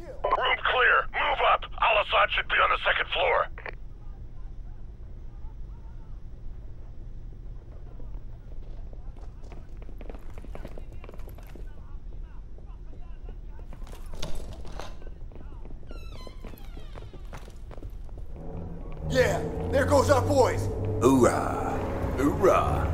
Room clear. Move up. Al-Assad should be on the second floor. Yeah, there goes our boys. Hoorah. Hoorah.